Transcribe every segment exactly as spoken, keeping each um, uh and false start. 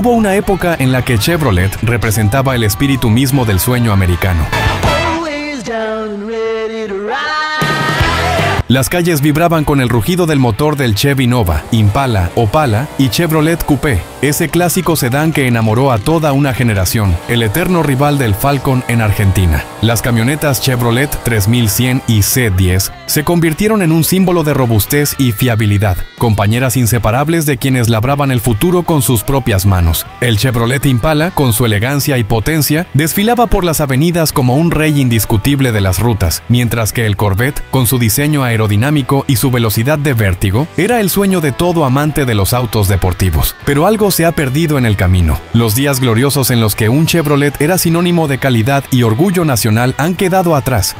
Hubo una época en la que Chevrolet representaba el espíritu mismo del sueño americano. Las calles vibraban con el rugido del motor del Chevy Nova, Impala, Opala y Chevrolet Coupé, ese clásico sedán que enamoró a toda una generación, el eterno rival del Falcon en Argentina. Las camionetas Chevrolet tres mil cien y C diez se convirtieron en un símbolo de robustez y fiabilidad, compañeras inseparables de quienes labraban el futuro con sus propias manos. El Chevrolet Impala, con su elegancia y potencia, desfilaba por las avenidas como un rey indiscutible de las rutas, mientras que el Corvette, con su diseño aerodinámico, aerodinámico y su velocidad de vértigo era el sueño de todo amante de los autos deportivos. Pero algo se ha perdido en el camino. Los días gloriosos en los que un Chevrolet era sinónimo de calidad y orgullo nacional han quedado atrás.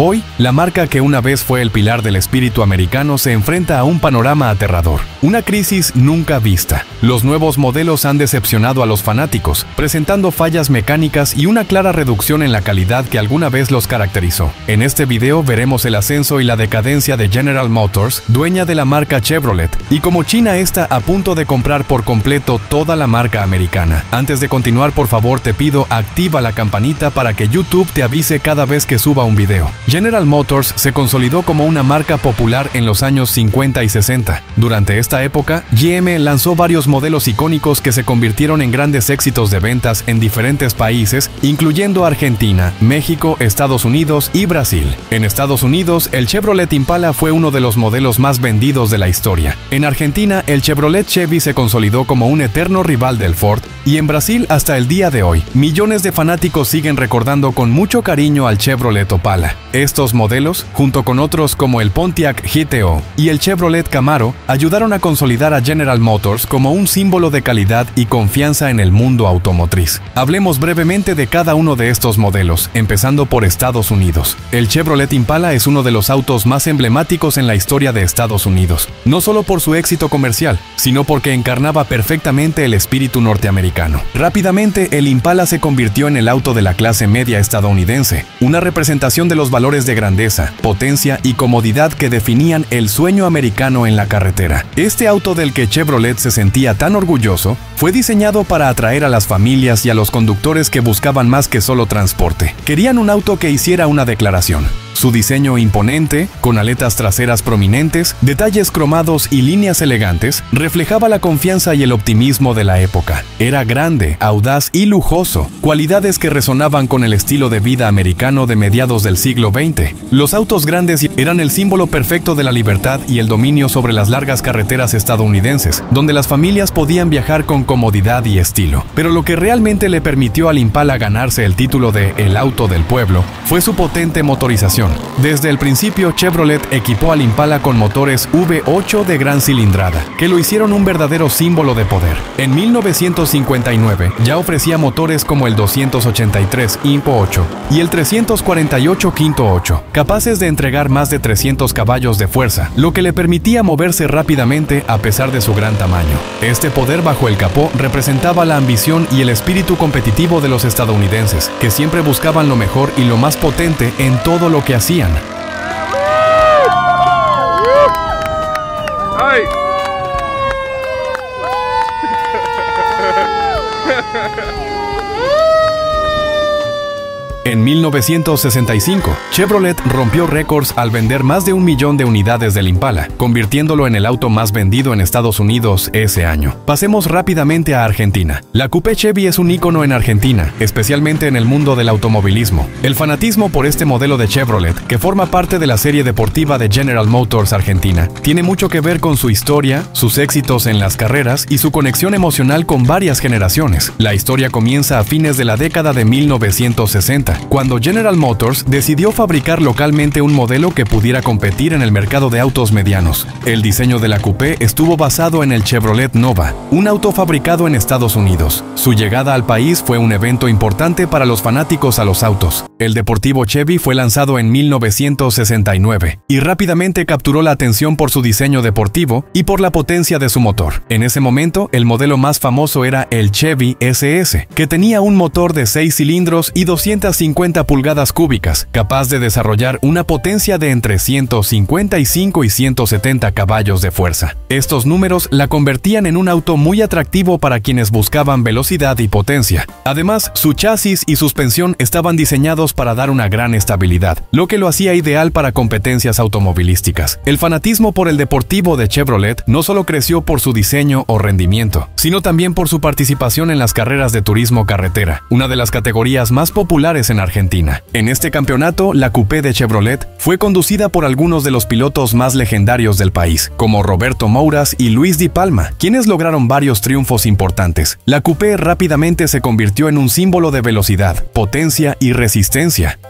Hoy, la marca que una vez fue el pilar del espíritu americano se enfrenta a un panorama aterrador, una crisis nunca vista. Los nuevos modelos han decepcionado a los fanáticos, presentando fallas mecánicas y una clara reducción en la calidad que alguna vez los caracterizó. En este video veremos el ascenso y la decadencia de General Motors, dueña de la marca Chevrolet, y cómo China está a punto de comprar por completo toda la marca americana. Antes de continuar, por favor te pido activa la campanita para que YouTube te avise cada vez que suba un video. General Motors se consolidó como una marca popular en los años cincuenta y sesenta. Durante esta época, G M lanzó varios modelos icónicos que se convirtieron en grandes éxitos de ventas en diferentes países, incluyendo Argentina, México, Estados Unidos y Brasil. En Estados Unidos, el Chevrolet Impala fue uno de los modelos más vendidos de la historia. En Argentina, el Chevrolet Chevy se consolidó como un eterno rival del Ford, y en Brasil hasta el día de hoy, millones de fanáticos siguen recordando con mucho cariño al Chevrolet Opala. Estos modelos, junto con otros como el Pontiac G T O y el Chevrolet Camaro, ayudaron a consolidar a General Motors como un símbolo de calidad y confianza en el mundo automotriz. Hablemos brevemente de cada uno de estos modelos, empezando por Estados Unidos. El Chevrolet Impala es uno de los autos más emblemáticos en la historia de Estados Unidos, no solo por su éxito comercial, sino porque encarnaba perfectamente el espíritu norteamericano. Rápidamente, el Impala se convirtió en el auto de la clase media estadounidense, una representación de los valores de grandeza, potencia y comodidad que definían el sueño americano en la carretera. Este auto del que Chevrolet se sentía tan orgulloso fue diseñado para atraer a las familias y a los conductores que buscaban más que solo transporte. Querían un auto que hiciera una declaración. Su diseño imponente, con aletas traseras prominentes, detalles cromados y líneas elegantes, reflejaba la confianza y el optimismo de la época. Era grande, audaz y lujoso, cualidades que resonaban con el estilo de vida americano de mediados del siglo veinte. Los autos grandes eran el símbolo perfecto de la libertad y el dominio sobre las largas carreteras estadounidenses, donde las familias podían viajar con comodidad y estilo. Pero lo que realmente le permitió al Impala ganarse el título de el auto del pueblo fue su potente motorización. Desde el principio, Chevrolet equipó al Impala con motores V ocho de gran cilindrada, que lo hicieron un verdadero símbolo de poder. En mil novecientos cincuenta y nueve, ya ofrecía motores como el doscientos ochenta y tres Impo ocho y el trescientos cuarenta y ocho Quinto ocho, capaces de entregar más de trescientos caballos de fuerza, lo que le permitía moverse rápidamente a pesar de su gran tamaño. Este poder bajo el capó representaba la ambición y el espíritu competitivo de los estadounidenses, que siempre buscaban lo mejor y lo más potente en todo lo que hacían. En mil novecientos sesenta y cinco, Chevrolet rompió récords al vender más de un millón de unidades del Impala, convirtiéndolo en el auto más vendido en Estados Unidos ese año. Pasemos rápidamente a Argentina. La Coupé Chevy es un ícono en Argentina, especialmente en el mundo del automovilismo. El fanatismo por este modelo de Chevrolet, que forma parte de la serie deportiva de General Motors Argentina, tiene mucho que ver con su historia, sus éxitos en las carreras y su conexión emocional con varias generaciones. La historia comienza a fines de la década de mil novecientos sesenta. Cuando General Motors decidió fabricar localmente un modelo que pudiera competir en el mercado de autos medianos. El diseño de la Coupé estuvo basado en el Chevrolet Nova, un auto fabricado en Estados Unidos. Su llegada al país fue un evento importante para los fanáticos a los autos. El deportivo Chevy fue lanzado en mil novecientos sesenta y nueve y rápidamente capturó la atención por su diseño deportivo y por la potencia de su motor. En ese momento, el modelo más famoso era el Chevy S S, que tenía un motor de seis cilindros y doscientas cincuenta pulgadas cúbicas, capaz de desarrollar una potencia de entre ciento cincuenta y cinco y ciento setenta caballos de fuerza. Estos números la convertían en un auto muy atractivo para quienes buscaban velocidad y potencia. Además, su chasis y suspensión estaban diseñados para dar una gran estabilidad, lo que lo hacía ideal para competencias automovilísticas. El fanatismo por el deportivo de Chevrolet no solo creció por su diseño o rendimiento, sino también por su participación en las carreras de turismo carretera, una de las categorías más populares en Argentina. En este campeonato, la coupé de Chevrolet fue conducida por algunos de los pilotos más legendarios del país, como Roberto Mouras y Luis Di Palma, quienes lograron varios triunfos importantes. La coupé rápidamente se convirtió en un símbolo de velocidad, potencia y resistencia,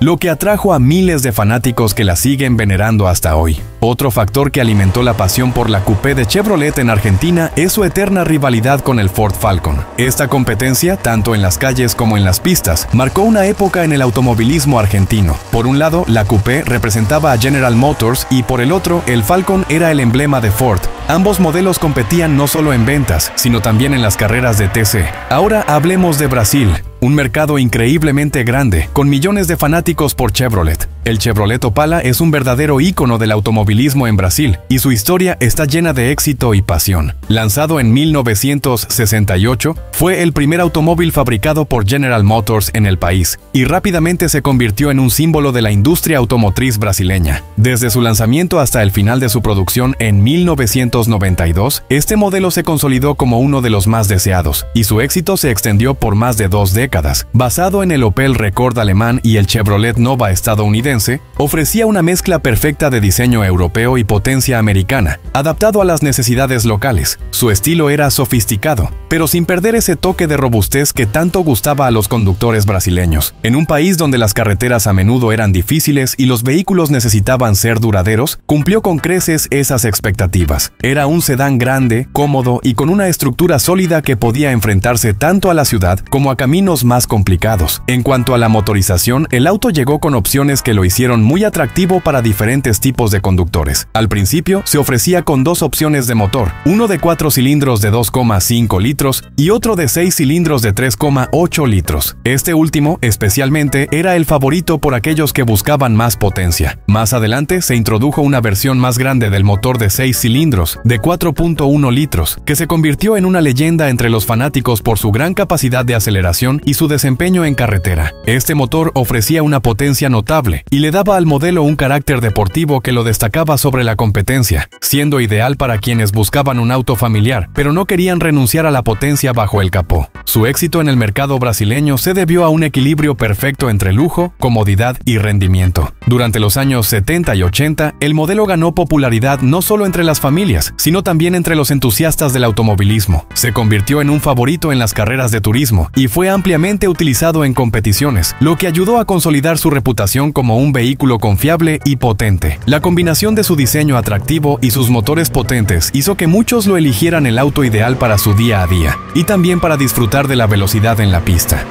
lo que atrajo a miles de fanáticos que la siguen venerando hasta hoy. Otro factor que alimentó la pasión por la coupé de Chevrolet en Argentina es su eterna rivalidad con el Ford Falcon. Esta competencia, tanto en las calles como en las pistas, marcó una época en el automovilismo argentino. Por un lado, la coupé representaba a General Motors y por el otro, el Falcon era el emblema de Ford. Ambos modelos competían no solo en ventas, sino también en las carreras de T C. Ahora hablemos de Brasil. Un mercado increíblemente grande, con millones de fanáticos por Chevrolet. El Chevrolet Opala es un verdadero ícono del automovilismo en Brasil, y su historia está llena de éxito y pasión. Lanzado en mil novecientos sesenta y ocho, fue el primer automóvil fabricado por General Motors en el país, y rápidamente se convirtió en un símbolo de la industria automotriz brasileña. Desde su lanzamiento hasta el final de su producción en mil novecientos noventa y dos, este modelo se consolidó como uno de los más deseados, y su éxito se extendió por más de dos décadas. Basado en el Opel Rekord alemán y el Chevrolet Nova estadounidense, ofrecía una mezcla perfecta de diseño europeo y potencia americana, adaptado a las necesidades locales. Su estilo era sofisticado, pero sin perder ese toque de robustez que tanto gustaba a los conductores brasileños. En un país donde las carreteras a menudo eran difíciles y los vehículos necesitaban ser duraderos, cumplió con creces esas expectativas. Era un sedán grande, cómodo y con una estructura sólida que podía enfrentarse tanto a la ciudad como a caminos más complicados. En cuanto a la motorización, el auto llegó con opciones que lo hicieron muy atractivo para diferentes tipos de conductores. Al principio, se ofrecía con dos opciones de motor, uno de cuatro cilindros de dos coma cinco litros y otro de seis cilindros de tres coma ocho litros. Este último, especialmente, era el favorito por aquellos que buscaban más potencia. Más adelante, se introdujo una versión más grande del motor de seis cilindros, de cuatro punto uno litros, que se convirtió en una leyenda entre los fanáticos por su gran capacidad de aceleración y su desempeño en carretera. Este motor ofrecía una potencia notable y le daba al modelo un carácter deportivo que lo destacaba sobre la competencia, siendo ideal para quienes buscaban un auto familiar, pero no querían renunciar a la potencia bajo el capó. Su éxito en el mercado brasileño se debió a un equilibrio perfecto entre lujo, comodidad y rendimiento. Durante los años setenta y ochenta, el modelo ganó popularidad no solo entre las familias, sino también entre los entusiastas del automovilismo. Se convirtió en un favorito en las carreras de turismo y fue ampliamente utilizado en competiciones, lo que ayudó a consolidar su reputación como un vehículo confiable y potente. La combinación de su diseño atractivo y sus motores potentes hizo que muchos lo eligieran el auto ideal para su día a día, y también para disfrutar de la velocidad en la pista.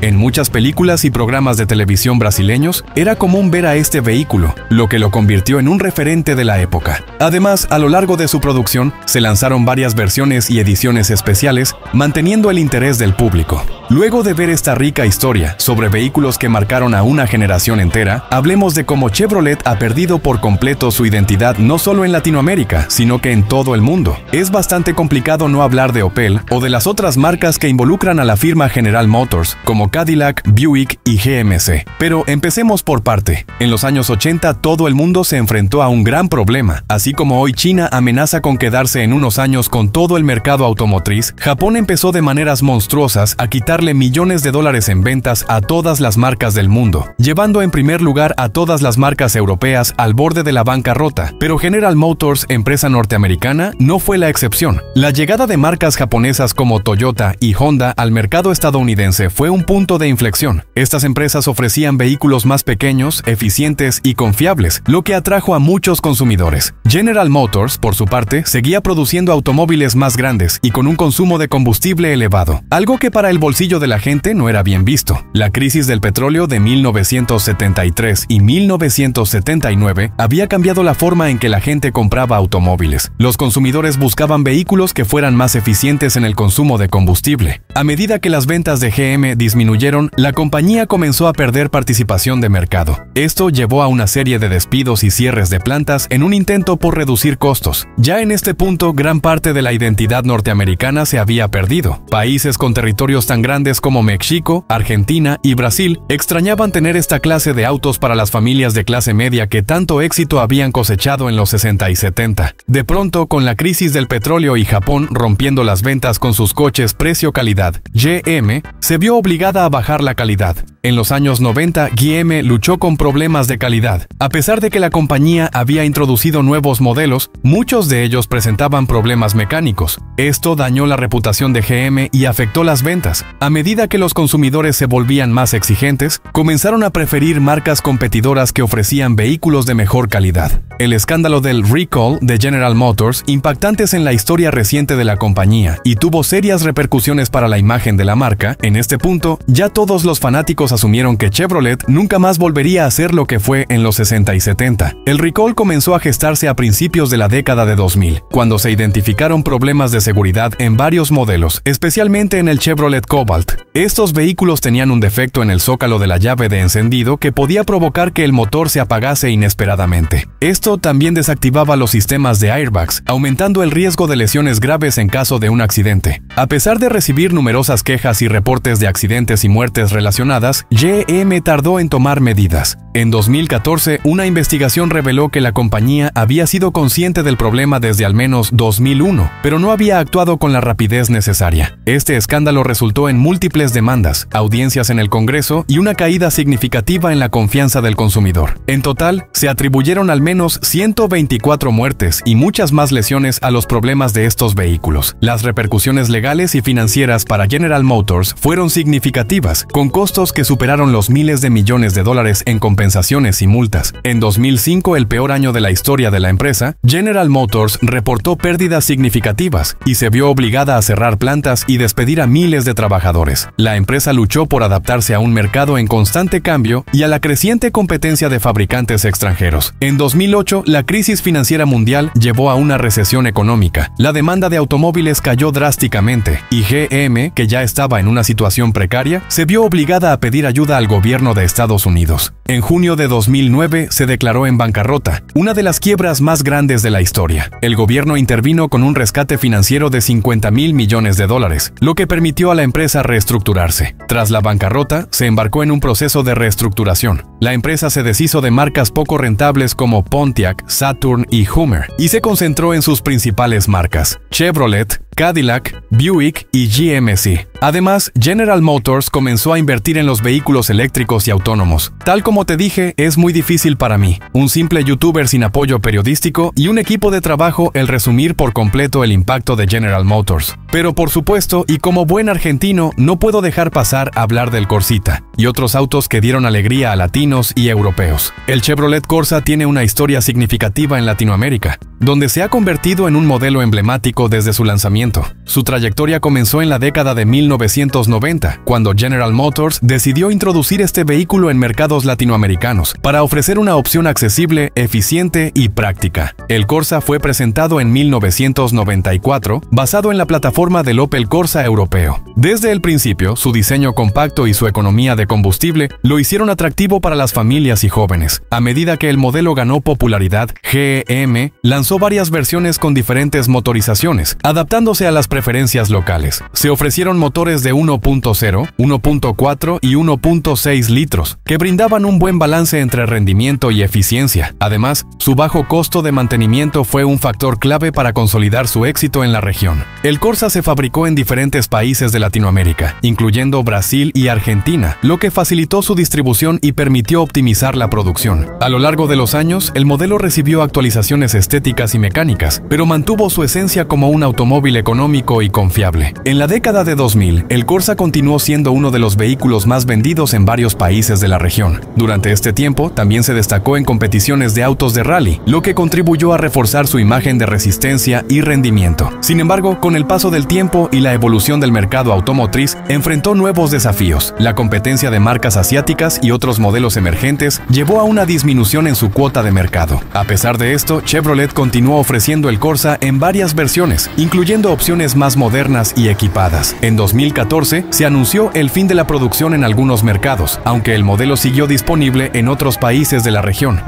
En muchas películas y programas de televisión brasileños, era común ver a este vehículo, lo que lo convirtió en un referente de la época. Además, a lo largo de su producción, se lanzaron varias versiones y ediciones especiales, manteniendo el interés del público. Luego de ver esta rica historia sobre vehículos que marcaron a una generación entera, hablemos de cómo Chevrolet ha perdido por completo su identidad no solo en Latinoamérica, sino que en todo el mundo. Es bastante complicado no hablar de Opel o de las otras marcas que involucran a la firma General Motors, como Cadillac, Buick y G M C. Pero empecemos por parte. En los años ochenta, todo el mundo se enfrentó a un gran problema. Así como hoy China amenaza con quedarse en unos años con todo el mercado automotriz, Japón empezó de maneras monstruosas a quitarle millones de dólares en ventas a todas las marcas del mundo, llevando en primer lugar a todas las marcas europeas al borde de la bancarrota. Pero General Motors, empresa norteamericana, no fue la excepción. La llegada de marcas japonesas como Toyota y Honda al mercado estadounidense fue un punto de de inflexión. Estas empresas ofrecían vehículos más pequeños, eficientes y confiables, lo que atrajo a muchos consumidores. General Motors, por su parte, seguía produciendo automóviles más grandes y con un consumo de combustible elevado, algo que para el bolsillo de la gente no era bien visto. La crisis del petróleo de mil novecientos setenta y tres y mil novecientos setenta y nueve había cambiado la forma en que la gente compraba automóviles. Los consumidores buscaban vehículos que fueran más eficientes en el consumo de combustible. A medida que las ventas de G M disminuyeron, la compañía comenzó a perder participación de mercado. Esto llevó a una serie de despidos y cierres de plantas en un intento por reducir costos. Ya en este punto, gran parte de la identidad norteamericana se había perdido. Países con territorios tan grandes como México, Argentina y Brasil extrañaban tener esta clase de autos para las familias de clase media que tanto éxito habían cosechado en los sesenta y setenta. De pronto, con la crisis del petróleo y Japón rompiendo las ventas con sus coches precio-calidad, G M se vio obligada a bajar la calidad. En los años noventa, G M luchó con problemas de calidad. A pesar de que la compañía había introducido nuevos modelos, muchos de ellos presentaban problemas mecánicos. Esto dañó la reputación de G M y afectó las ventas. A medida que los consumidores se volvían más exigentes, comenzaron a preferir marcas competidoras que ofrecían vehículos de mejor calidad. El escándalo del recall de General Motors, impactantes en la historia reciente de la compañía, y tuvo serias repercusiones para la imagen de la marca. En este punto, ya todos los fanáticos asumieron que Chevrolet nunca más volvería a ser lo que fue en los sesenta y setenta. El recall comenzó a gestarse a principios de la década de dos mil, cuando se identificaron problemas de seguridad en varios modelos, especialmente en el Chevrolet Cobalt. Estos vehículos tenían un defecto en el zócalo de la llave de encendido que podía provocar que el motor se apagase inesperadamente. Esto también desactivaba los sistemas de airbags, aumentando el riesgo de lesiones graves en caso de un accidente. A pesar de recibir numerosas quejas y reportes de accidentes y muertes relacionadas, G M tardó en tomar medidas. En dos mil catorce, una investigación reveló que la compañía había sido consciente del problema desde al menos dos mil uno, pero no había actuado con la rapidez necesaria. Este escándalo resultó en múltiples demandas, audiencias en el Congreso y una caída significativa en la confianza del consumidor. En total, se atribuyeron al menos ciento veinticuatro muertes y muchas más lesiones a los problemas de estos vehículos. Las repercusiones legales y financieras para General Motors fueron significativas, con costos que superaron los miles de millones de dólares en compensación. compensaciones y multas. En dos mil cinco, el peor año de la historia de la empresa, General Motors reportó pérdidas significativas y se vio obligada a cerrar plantas y despedir a miles de trabajadores. La empresa luchó por adaptarse a un mercado en constante cambio y a la creciente competencia de fabricantes extranjeros. En dos mil ocho, la crisis financiera mundial llevó a una recesión económica. La demanda de automóviles cayó drásticamente y G M, que ya estaba en una situación precaria, se vio obligada a pedir ayuda al gobierno de Estados Unidos. En En junio de dos mil nueve se declaró en bancarrota, una de las quiebras más grandes de la historia. El gobierno intervino con un rescate financiero de cincuenta mil millones de dólares, lo que permitió a la empresa reestructurarse. Tras la bancarrota, se embarcó en un proceso de reestructuración. La empresa se deshizo de marcas poco rentables como Pontiac, Saturn y Hummer, y se concentró en sus principales marcas, Chevrolet, Cadillac, Buick y G M C. Además, General Motors comenzó a invertir en los vehículos eléctricos y autónomos. Tal como te dije, es muy difícil para mí, un simple youtuber sin apoyo periodístico y un equipo de trabajo, el resumir por completo el impacto de General Motors. Pero por supuesto, y como buen argentino, no puedo dejar pasar a hablar del Corsita y otros autos que dieron alegría a latinos y europeos. El Chevrolet Corsa tiene una historia significativa en Latinoamérica, donde se ha convertido en un modelo emblemático desde su lanzamiento. Su trayectoria comenzó en la década de mil novecientos noventa, cuando General Motors decidió introducir este vehículo en mercados latinoamericanos para ofrecer una opción accesible, eficiente y práctica. El Corsa fue presentado en mil novecientos noventa y cuatro, basado en la plataforma del Opel Corsa europeo. Desde el principio, su diseño compacto y su economía de combustible lo hicieron atractivo para las familias y jóvenes. A medida que el modelo ganó popularidad, G M lanzó varias versiones con diferentes motorizaciones, adaptándose a las preferencias locales. Se ofrecieron motores de uno punto cero, uno punto cuatro y uno punto seis litros, que brindaban un buen balance entre rendimiento y eficiencia. Además, su bajo costo de mantenimiento fue un factor clave para consolidar su éxito en la región. El Corsa se fabricó en diferentes países de Latinoamérica, incluyendo Brasil y Argentina, lo que facilitó su distribución y permitió optimizar la producción. A lo largo de los años, el modelo recibió actualizaciones estéticas y mecánicas, pero mantuvo su esencia como un automóvil económico y confiable. En la década de dos mil, dos mil, el Corsa continuó siendo uno de los vehículos más vendidos en varios países de la región. Durante este tiempo, también se destacó en competiciones de autos de rally, lo que contribuyó a reforzar su imagen de resistencia y rendimiento. Sin embargo, con el paso del tiempo y la evolución del mercado automotriz, enfrentó nuevos desafíos. La competencia de marcas asiáticas y otros modelos emergentes llevó a una disminución en su cuota de mercado. A pesar de esto, Chevrolet continuó ofreciendo el Corsa en varias versiones, incluyendo opciones más modernas y equipadas. En dos mil catorce, se anunció el fin de la producción en algunos mercados, aunque el modelo siguió disponible en otros países de la región.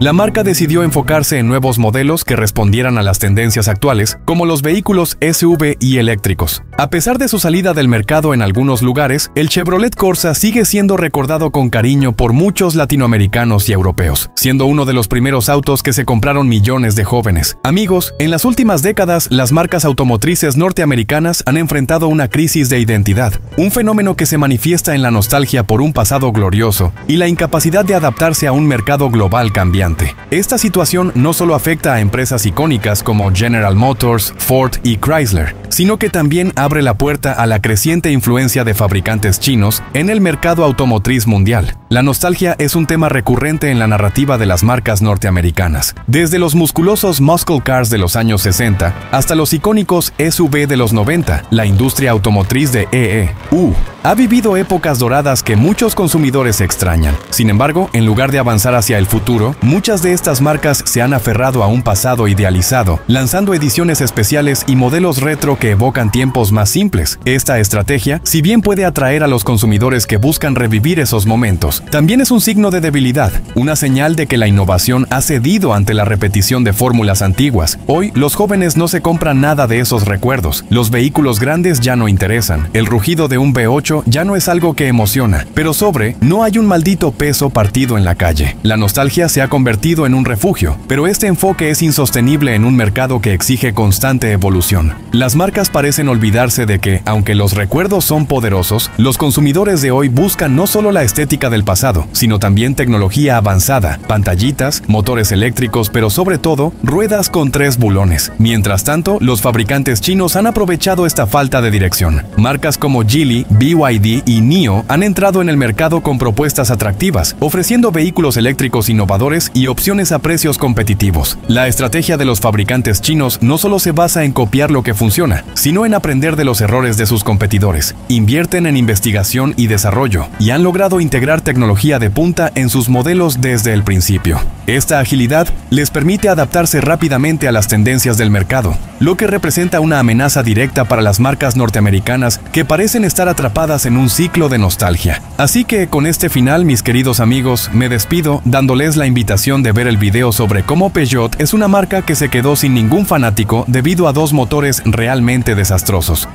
La marca decidió enfocarse en nuevos modelos que respondieran a las tendencias actuales, como los vehículos S U V y eléctricos. A pesar de su salida del mercado en algunos lugares, el Chevrolet Corsa sigue siendo recordado con cariño por muchos latinoamericanos y europeos, siendo uno de los primeros autos que se compraron millones de jóvenes. Amigos, en las últimas décadas, las marcas automotrices norteamericanas han enfrentado una crisis de identidad, un fenómeno que se manifiesta en la nostalgia por un pasado glorioso y la incapacidad de adaptarse a un mercado global cambiante. Esta situación no solo afecta a empresas icónicas como General Motors, Ford y Chrysler, sino que también abre la puerta a la creciente influencia de fabricantes chinos en el mercado automotriz mundial. La nostalgia es un tema recurrente en la narrativa de las marcas norteamericanas, desde los musculosos muscle cars de los años sesenta hasta los icónicos S U V de los noventa. La industria automotriz de E E U ha vivido épocas doradas que muchos consumidores extrañan. Sin embargo, en lugar de avanzar hacia el futuro, muchas de estas marcas se han aferrado a un pasado idealizado, lanzando ediciones especiales y modelos retro que evocan tiempos más simples. Esta estrategia, si bien puede atraer a los consumidores que buscan revivir esos momentos, también es un signo de debilidad, una señal de que la innovación ha cedido ante la repetición de fórmulas antiguas. Hoy, los jóvenes no se compran nada de esos recuerdos, los vehículos grandes ya no interesan, el rugido de un V ocho ya no es algo que emociona, pero sobre no hay un maldito peso partido en la calle. La nostalgia se ha convertido en un refugio, pero este enfoque es insostenible en un mercado que exige constante evolución. Las marcas parecen olvidarse de que, aunque los recuerdos son poderosos, los consumidores de hoy buscan no solo la estética del pasado, sino también tecnología avanzada, pantallitas, motores eléctricos, pero sobre todo, ruedas con tres bulones. Mientras tanto, los fabricantes chinos han aprovechado esta falta de dirección. Marcas como Geely, B Y D y N I O han entrado en el mercado con propuestas atractivas, ofreciendo vehículos eléctricos innovadores y opciones a precios competitivos. La estrategia de los fabricantes chinos no solo se basa en copiar lo que funciona, sino en aprender de los errores de sus competidores. Invierten en investigación y desarrollo y han logrado integrar tecnología de punta en sus modelos desde el principio. Esta agilidad les permite adaptarse rápidamente a las tendencias del mercado, lo que representa una amenaza directa para las marcas norteamericanas que parecen estar atrapadas en un ciclo de nostalgia. Así que con este final, mis queridos amigos, me despido dándoles la invitación de ver el video sobre cómo Peugeot es una marca que se quedó sin ningún fanático debido a dos motores realmente desastrosos.